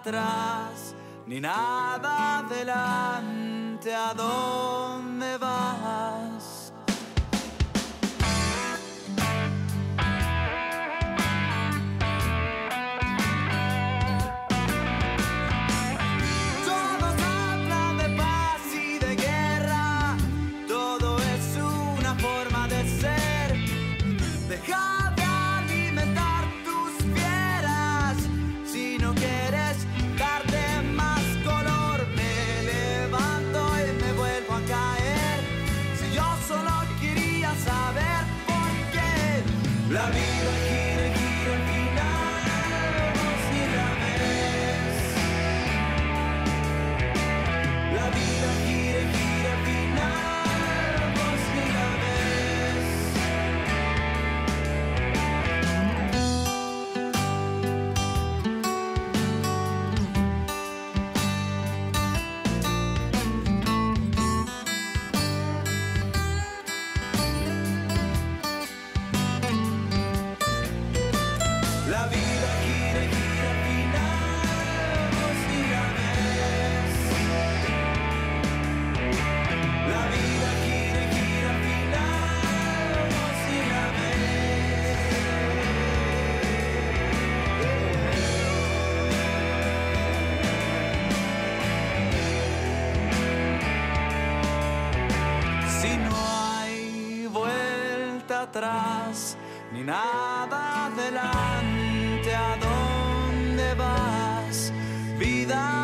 Atrás, ni nada adelante, ¿a dónde vas? La vida gira, gira, al final si la ves. La vida gira, gira, al final si la ves. La vida gira, gira, al final vos ni la ves. La vida gira, gira, al final vos ni la ves. Si no hay vuelta atrás, ni nada adelante, ¿a dónde vas, vida?